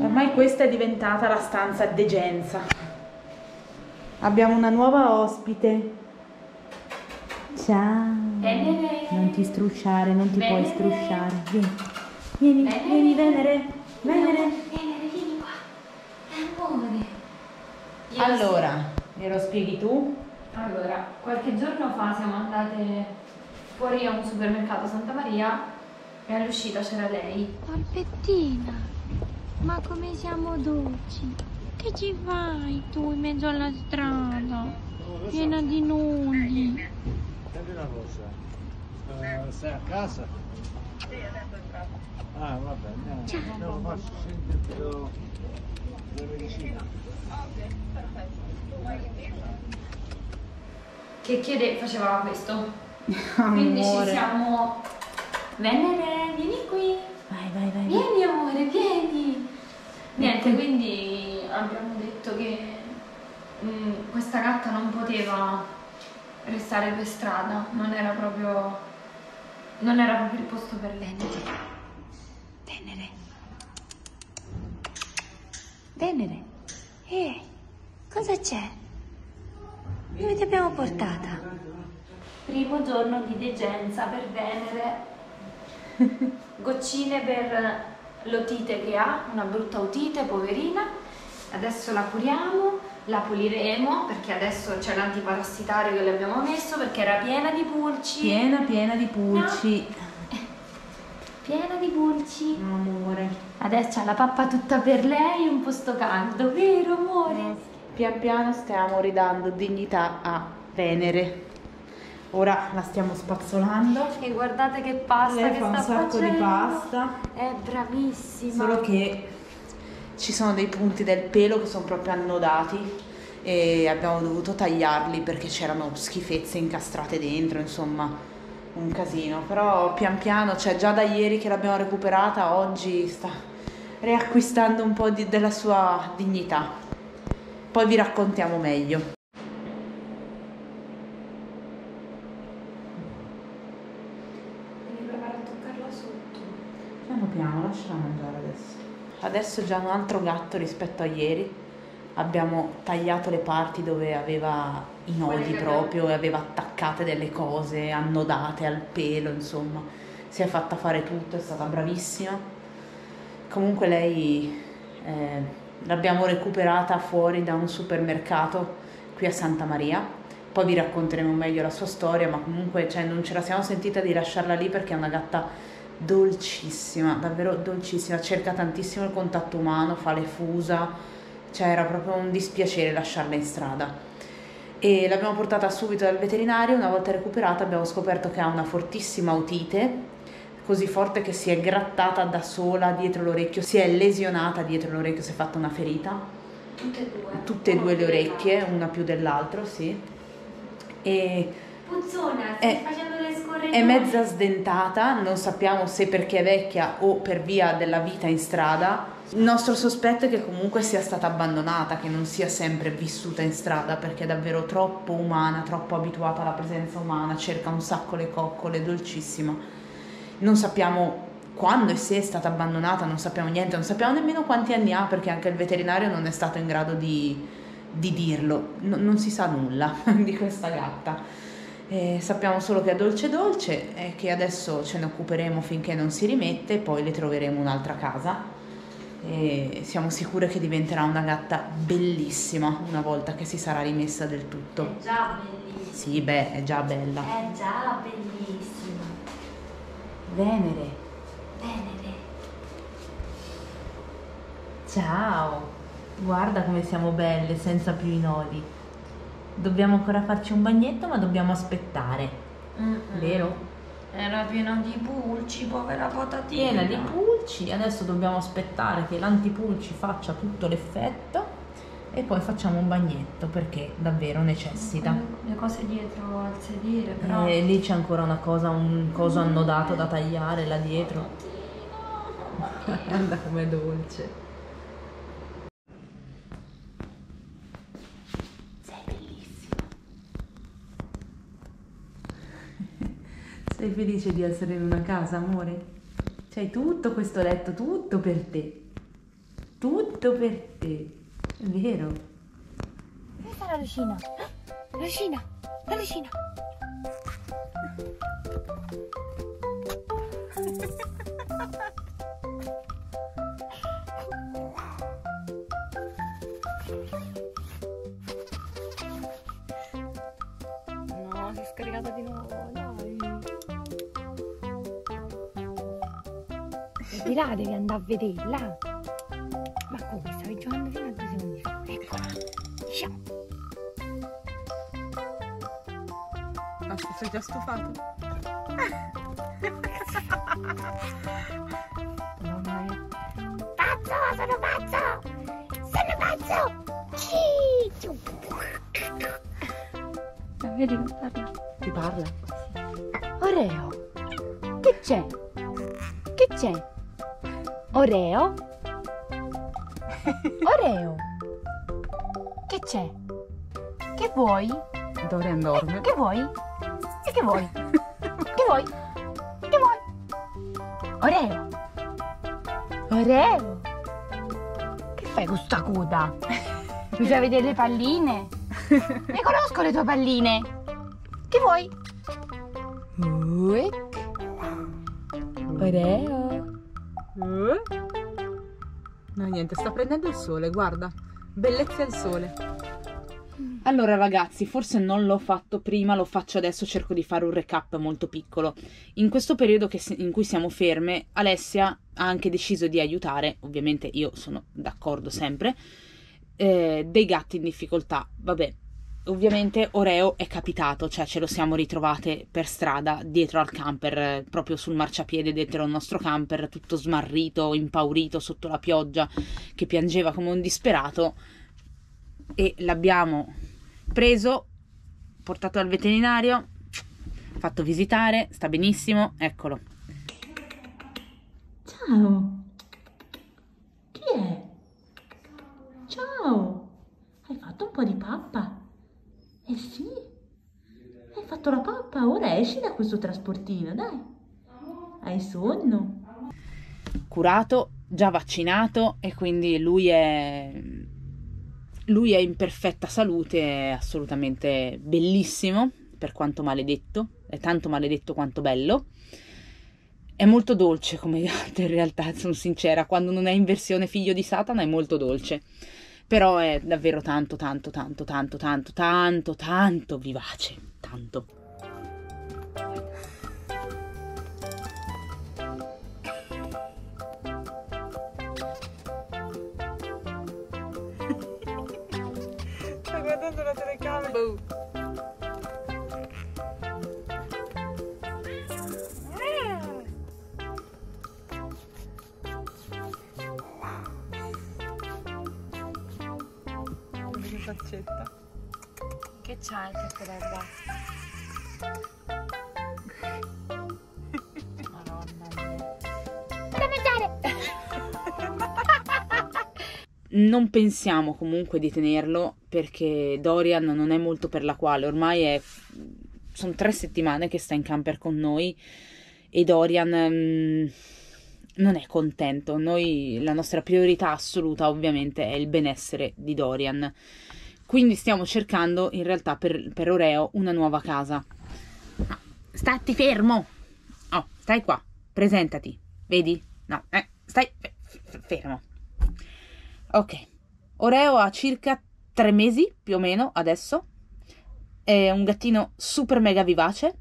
Ormai questa è diventata la stanza degenza. Abbiamo una nuova ospite. Ciao. Venere. Non ti strusciare, non ti Venere. Puoi strusciare. Vieni, Venere. Vieni Venere. Venere. Venere, vieni qua. Amore. Io allora, glielo spieghi tu? Allora, qualche giorno fa siamo andate fuori a un supermercato Santa Maria e all'uscita c'era lei. Polpettina, ma come siamo dolci. Che ci fai tu in mezzo alla strada? Piena di nulli. Dammi una cosa. Sei a casa? Sì, adesso entravo. Ah, va bene. Ciao. Andiamo, faccio sentire la medicina. Ok, perfetto. Tu vai in che chiede, faceva questo. Quindi ci siamo. Venere, vieni qui. Vai. Vieni amore, vieni. Niente, quindi abbiamo detto che questa gatta non poteva restare per strada, non era proprio il posto per lei. Venere. Cosa c'è? Dove ti abbiamo portata? Primo giorno di degenza per Venere. Goccine per l'otite che ha, una brutta otite, poverina. Adesso la curiamo, la puliremo, perché adesso c'è l'antiparassitario che le abbiamo messo, perché era piena di pulci. Piena di pulci. No. Piena di pulci. Amore. Adesso ha la pappa tutta per lei, un posto caldo, vero amore? No. Pian piano stiamo ridando dignità a Venere. Ora la stiamo spazzolando. E guardate che pasta che sta facendo. Lei fa un sacco di pasta. È bravissima. Solo che ci sono dei punti del pelo che sono proprio annodati e abbiamo dovuto tagliarli perché c'erano schifezze incastrate dentro, insomma, un casino. Però pian piano, cioè già da ieri che l'abbiamo recuperata, oggi sta riacquistando un po' della sua dignità. Poi vi raccontiamo meglio. Devi provare a toccarla sotto. Piano piano, lasciala mangiare adesso. Adesso è già un altro gatto rispetto a ieri. Abbiamo tagliato le parti dove aveva i nodi proprio e aveva attaccate delle cose annodate al pelo, insomma. Si è fatta fare tutto, è stata bravissima. Comunque lei... l'abbiamo recuperata fuori da un supermercato qui a Santa Maria, poi vi racconteremo meglio la sua storia, ma comunque cioè, non ce la siamo sentita di lasciarla lì perché è una gatta dolcissima, davvero dolcissima, cerca tantissimo il contatto umano, fa le fusa, cioè era proprio un dispiacere lasciarla in strada. E l'abbiamo portata subito dal veterinario, una volta recuperata abbiamo scoperto che ha una fortissima otite, così forte che si è grattata da sola dietro l'orecchio, si è lesionata dietro l'orecchio, si è fatta una ferita. Tutte e due le orecchie, una più dell'altro, sì. E puzzona, stai facendo le scorreggiate. È mezza sdentata, non sappiamo se perché è vecchia o per via della vita in strada. Il nostro sospetto è che comunque sia stata abbandonata, che non sia sempre vissuta in strada, perché è davvero troppo umana, troppo abituata alla presenza umana, cerca un sacco le coccole, dolcissima. Non sappiamo quando e se è stata abbandonata, non sappiamo niente, non sappiamo nemmeno quanti anni ha perché anche il veterinario non è stato in grado di dirlo. Non si sa nulla di questa gatta. Sappiamo solo che è dolce dolce e che adesso ce ne occuperemo finché non si rimette, poi le troveremo un'altra casa. E siamo sicure che diventerà una gatta bellissima una volta che si sarà rimessa del tutto. È già bellissima. Sì, beh, è già bella. È già bellissima. Venere. Ciao. Guarda come siamo belle senza più i nodi. Dobbiamo ancora farci un bagnetto, ma dobbiamo aspettare. Vero? Era piena di pulci, povera patatina. Piena di pulci. Adesso dobbiamo aspettare che l'antipulci faccia tutto l'effetto e poi facciamo un bagnetto perché davvero necessita. Le cose dietro al sedile però... lì c'è ancora una cosa, un coso annodato da tagliare là dietro. Guarda com'è dolce. Sei bellissima. Sei felice di essere in una casa, amore? C'hai tutto questo letto, tutto per te. tutto per te, è vero? Questa è la lucina, la lucina. No, si è scaricata di nuovo, dai. E di là devi andare a vedere, là. Ma come, stavi giocando fino a 2 secondi fa? Eccola. Ciao. Ma sei già stufato? Pazzo, sono pazzo! Sono pazzo! Non vedi che parla? Ti parla? Oreo! Che c'è? Che c'è? Oreo? Oreo! Che c'è? Che vuoi? Dorian dorme. Che vuoi? E che vuoi? Che vuoi? Che vuoi? Oreo! Oreo! Che fai con sta coda? Mi fai vedere le palline? Ne conosco le tue palline! Che vuoi? Oreo! No, niente, sta prendendo il sole, guarda! Bellezza il sole! Allora ragazzi, forse non l'ho fatto prima, lo faccio adesso, cerco di fare un recap molto piccolo. In questo periodo in cui siamo ferme, Alessia ha anche deciso di aiutare, ovviamente io sono d'accordo sempre, dei gatti in difficoltà. Vabbè, ovviamente Oreo è capitato, cioè ce lo siamo ritrovate per strada, dietro al camper, proprio sul marciapiede, dietro al nostro camper, tutto smarrito, impaurito, sotto la pioggia, che piangeva come un disperato, e l'abbiamo preso, portato al veterinario, fatto visitare, sta benissimo, eccolo. Ciao, chi è? Ciao, hai fatto un po' di pappa? Eh sì, hai fatto la pappa, ora esci da questo trasportino, dai, hai sonno. Curato, già vaccinato, e quindi lui è in perfetta salute, è assolutamente bellissimo, per quanto maledetto, è tanto maledetto quanto bello. È molto dolce come gatto in realtà, sono sincera, quando non è in versione figlio di Satana è molto dolce, però è davvero tanto tanto tanto tanto tanto tanto tanto vivace, tanto. Guardando la telecamera. Che faccetta. Che c'ha il cacchio? Non pensiamo comunque di tenerlo, perché Dorian non è molto per la quale, ormai sono 3 settimane che sta in camper con noi e Dorian non è contento. La nostra priorità assoluta ovviamente è il benessere di Dorian, quindi stiamo cercando in realtà per Oreo una nuova casa. Stati fermo! Oh, stai qua, presentati, vedi? No, stai fermo. Ok, Oreo ha circa 3 mesi più o meno adesso, è un gattino super mega vivace,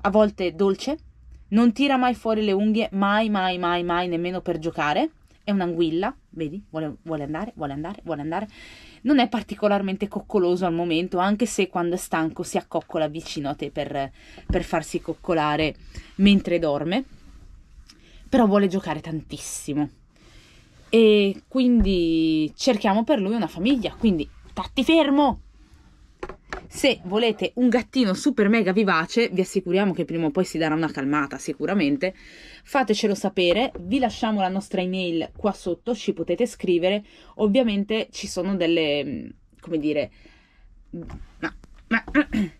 a volte dolce, non tira mai fuori le unghie, mai, nemmeno per giocare, è un'anguilla, vedi, vuole andare, non è particolarmente coccoloso al momento, anche se quando è stanco si accoccola vicino a te per farsi coccolare mentre dorme, però vuole giocare tantissimo. E quindi cerchiamo per lui una famiglia, quindi stati fermo! Se volete un gattino super mega vivace, vi assicuriamo che prima o poi si darà una calmata sicuramente, fatecelo sapere, vi lasciamo la nostra email qua sotto, ci potete scrivere, ovviamente ci sono delle, come dire,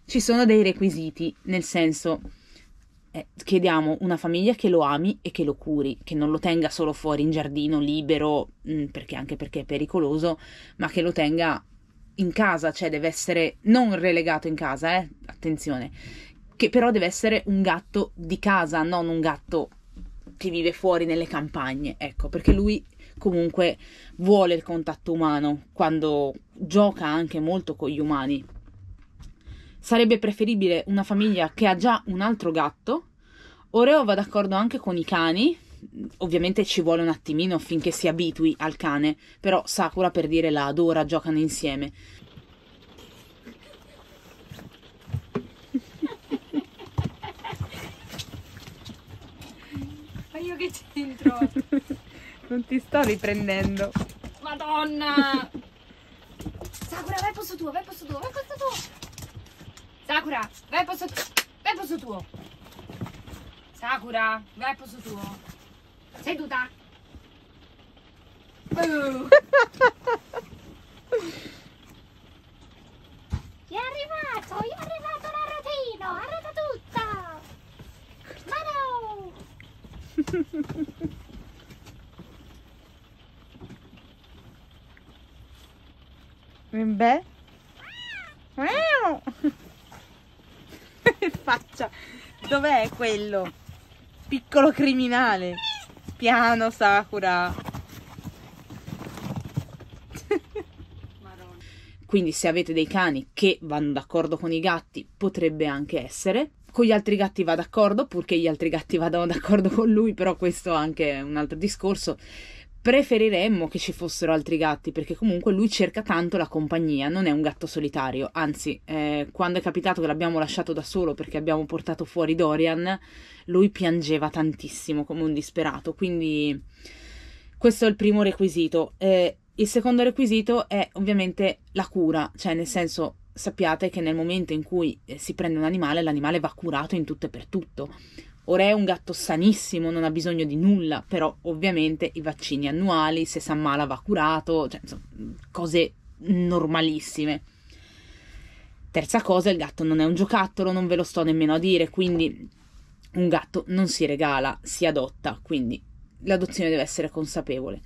ci sono dei requisiti, nel senso chiediamo una famiglia che lo ami e che lo curi, che non lo tenga solo fuori in giardino libero, perché anche perché è pericoloso, ma che lo tenga in casa, cioè deve essere non relegato in casa, attenzione, che però deve essere un gatto di casa, non un gatto che vive fuori nelle campagne, ecco, perché lui comunque vuole il contatto umano, quando gioca anche molto con gli umani. Sarebbe preferibile una famiglia che ha già un altro gatto. Oreo va d'accordo anche con i cani, ovviamente ci vuole un attimino finché si abitui al cane, però Sakura, per dire, la adora, giocano insieme. Ma io che c'entro? Non ti sto riprendendo. Madonna! Sakura, vai posto tuo, vai posto tuo, vai posto tuo! Sakura, vai posto tuo. Vai posto tuo. Sakura, vai posto tuo. Seduta. È arrivato, io è arrivato l'arrotino, arrota tutta. Ma no. Beh. Faccia, dov'è quello? Piccolo criminale. Piano, Sakura. Quindi se avete dei cani che vanno d'accordo con i gatti, potrebbe anche essere. Con gli altri gatti va d'accordo, purché gli altri gatti vadano d'accordo con lui, però questo anche è un altro discorso. Preferiremmo che ci fossero altri gatti, perché comunque lui cerca tanto la compagnia, non è un gatto solitario, anzi quando è capitato che l'abbiamo lasciato da solo perché abbiamo portato fuori Dorian, lui piangeva tantissimo come un disperato, quindi questo è il primo requisito. Il secondo requisito è ovviamente la cura, cioè nel senso, sappiate che nel momento in cui si prende un animale, l'animale va curato in tutto e per tutto. Ora è un gatto sanissimo, non ha bisogno di nulla, però ovviamente i vaccini annuali, se si ammala va curato, cioè insomma, cose normalissime. Terza cosa, il gatto non è un giocattolo, non ve lo sto nemmeno a dire, quindi un gatto non si regala, si adotta, quindi l'adozione deve essere consapevole.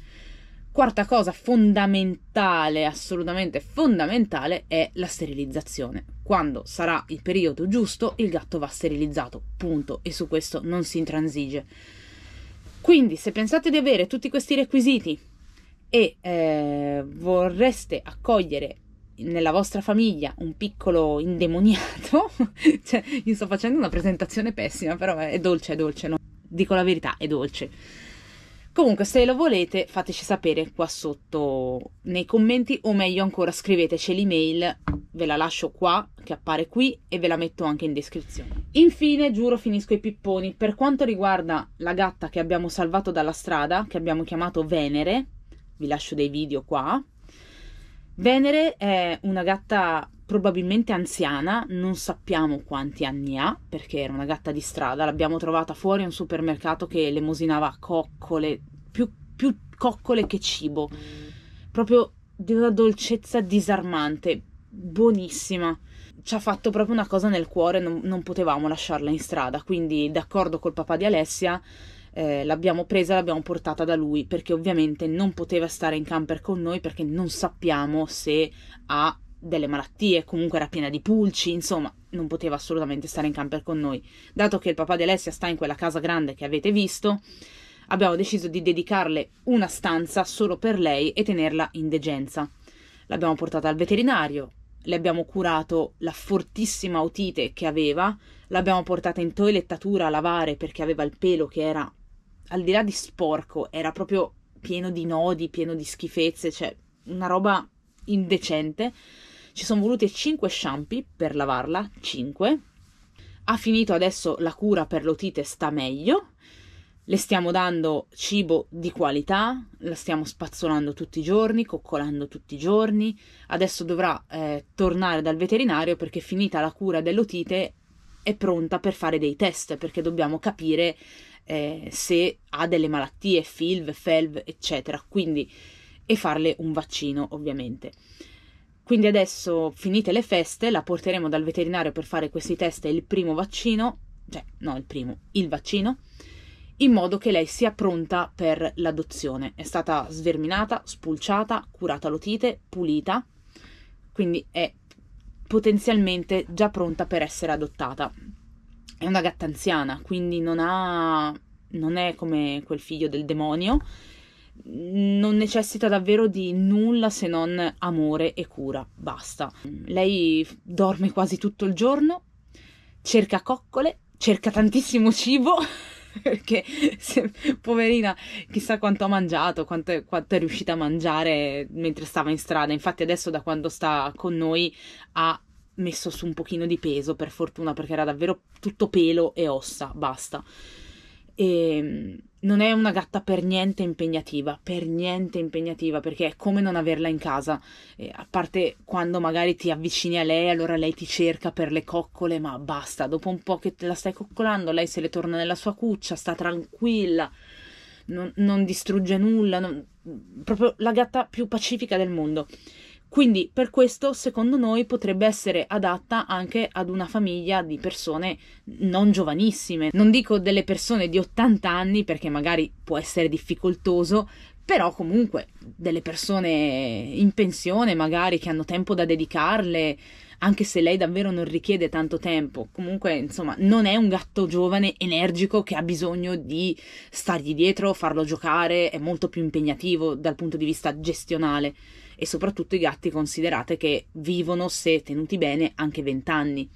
Quarta cosa fondamentale, assolutamente fondamentale, è la sterilizzazione. Quando sarà il periodo giusto, il gatto va sterilizzato, punto, e su questo non si intransige. Quindi, se pensate di avere tutti questi requisiti e vorreste accogliere nella vostra famiglia un piccolo indemoniato, cioè, io sto facendo una presentazione pessima, però è dolce, no? Dico la verità, è dolce. Comunque, se lo volete, fateci sapere qua sotto nei commenti, o meglio ancora scriveteci l'email, ve la lascio qua, che appare qui, e ve la metto anche in descrizione. Infine, giuro, finisco i pipponi. Per quanto riguarda la gatta che abbiamo salvato dalla strada, che abbiamo chiamato Venere, vi lascio dei video qua. Venere è una gatta probabilmente anziana, non sappiamo quanti anni ha, perché era una gatta di strada, l'abbiamo trovata fuori a un supermercato che elemosinava coccole, più coccole che cibo, proprio di una dolcezza disarmante, buonissima. Ci ha fatto proprio una cosa nel cuore, non potevamo lasciarla in strada, quindi d'accordo col papà di Alessia l'abbiamo presa e l'abbiamo portata da lui, perché ovviamente non poteva stare in camper con noi, perché non sappiamo se ha delle malattie, comunque era piena di pulci, insomma non poteva assolutamente stare in camper con noi. Dato che il papà di Alessia sta in quella casa grande che avete visto, abbiamo deciso di dedicarle una stanza solo per lei e tenerla in degenza. L'abbiamo portata al veterinario, le abbiamo curato la fortissima otite che aveva, l'abbiamo portata in toilettatura a lavare perché aveva il pelo che era, al di là di sporco, era proprio pieno di nodi, pieno di schifezze, cioè una roba indecente. Ci sono volute 5 shampoo per lavarla, 5. Ha finito adesso la cura per l'otite, sta meglio. Le stiamo dando cibo di qualità, la stiamo spazzolando tutti i giorni, coccolando tutti i giorni. Adesso dovrà tornare dal veterinario, perché finita la cura dell'otite è pronta per fare dei test, perché dobbiamo capire se ha delle malattie, felv, felv, eccetera. Quindi, e farle un vaccino, ovviamente. Quindi adesso, finite le feste, la porteremo dal veterinario per fare questi test e il primo vaccino, cioè no, il primo, il vaccino, in modo che lei sia pronta per l'adozione. È stata sverminata, spulciata, curata l'otite, pulita, quindi è potenzialmente già pronta per essere adottata. È una gatta anziana, quindi non è come quel figlio del demonio, non necessita davvero di nulla se non amore e cura, basta. Lei dorme quasi tutto il giorno, cerca coccole, cerca tantissimo cibo, perché poverina chissà quanto ha mangiato, quanto è riuscita a mangiare mentre stava in strada. Infatti adesso da quando sta con noi ha messo su un pochino di peso, per fortuna, perché era davvero tutto pelo e ossa, basta. E non è una gatta per niente impegnativa, perché è come non averla in casa, a parte quando magari ti avvicini a lei, allora lei ti cerca per le coccole, ma basta, dopo un po' che te la stai coccolando lei se le torna nella sua cuccia, sta tranquilla, non distrugge nulla, proprio la gatta più pacifica del mondo. Quindi per questo, secondo noi, potrebbe essere adatta anche ad una famiglia di persone non giovanissime. Non dico delle persone di 80 anni, perché magari può essere difficoltoso, però comunque delle persone in pensione magari che hanno tempo da dedicarle, anche se lei davvero non richiede tanto tempo. Comunque, insomma, non è un gatto giovane, energico, che ha bisogno di stargli dietro, farlo giocare, è molto più impegnativo dal punto di vista gestionale. E soprattutto i gatti, considerate che vivono, se tenuti bene, anche 20 anni.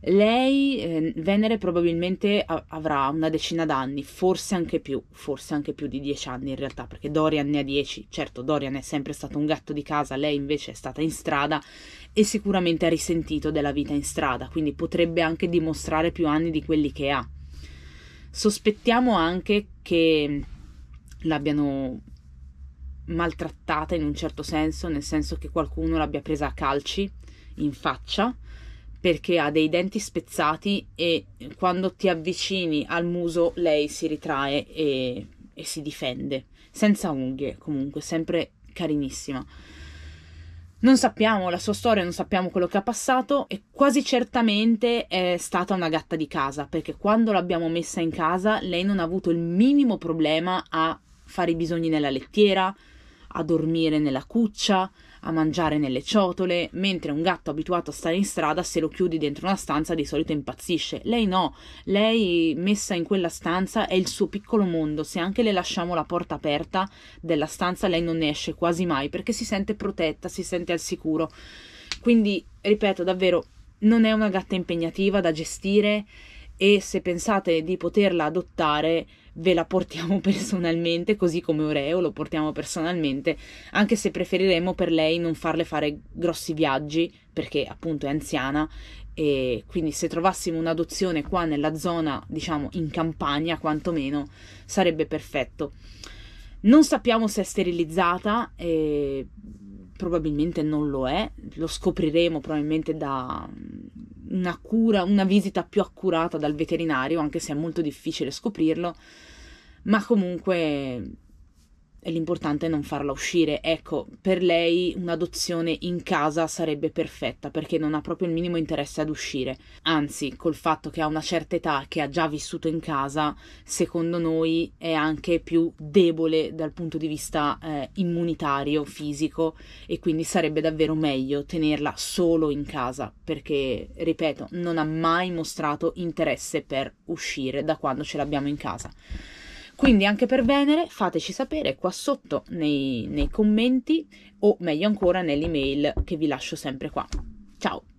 Lei, Venere, probabilmente avrà una decina d'anni, forse anche più di 10 anni in realtà, perché Dorian ne ha 10. Certo, Dorian è sempre stato un gatto di casa, lei invece è stata in strada e sicuramente ha risentito della vita in strada, quindi potrebbe anche dimostrare più anni di quelli che ha. Sospettiamo anche che l'abbiano maltrattata in un certo senso, nel senso che qualcuno l'abbia presa a calci in faccia, perché ha dei denti spezzati e quando ti avvicini al muso lei si ritrae e si difende, senza unghie, comunque sempre carinissima. Non sappiamo la sua storia, non sappiamo quello che ha passato, e quasi certamente è stata una gatta di casa, perché quando l'abbiamo messa in casa lei non ha avuto il minimo problema a fare i bisogni nella lettiera, a dormire nella cuccia, a mangiare nelle ciotole, mentre un gatto abituato a stare in strada, se lo chiudi dentro una stanza, di solito impazzisce. Lei no, lei messa in quella stanza è il suo piccolo mondo. Se anche le lasciamo la porta aperta della stanza, lei non ne esce quasi mai, perché si sente protetta, si sente al sicuro. Quindi, ripeto, davvero non è una gatta impegnativa da gestire, e se pensate di poterla adottare ve la portiamo personalmente, così come Oreo lo portiamo personalmente, anche se preferiremo per lei non farle fare grossi viaggi, perché appunto è anziana. E quindi se trovassimo un'adozione qua nella zona, diciamo in campagna quantomeno, sarebbe perfetto. Non sappiamo se è sterilizzata, probabilmente non lo è, lo scopriremo probabilmente da una visita più accurata dal veterinario, anche se è molto difficile scoprirlo, ma comunque l'importante è non farla uscire. Ecco, per lei un'adozione in casa sarebbe perfetta, perché non ha proprio il minimo interesse ad uscire, anzi col fatto che ha una certa età, che ha già vissuto in casa, secondo noi è anche più debole dal punto di vista immunitario, fisico, e quindi sarebbe davvero meglio tenerla solo in casa, perché, ripeto, non ha mai mostrato interesse per uscire da quando ce l'abbiamo in casa. Quindi anche per Venere fateci sapere qua sotto nei commenti, o meglio ancora nell'email che vi lascio sempre qua. Ciao!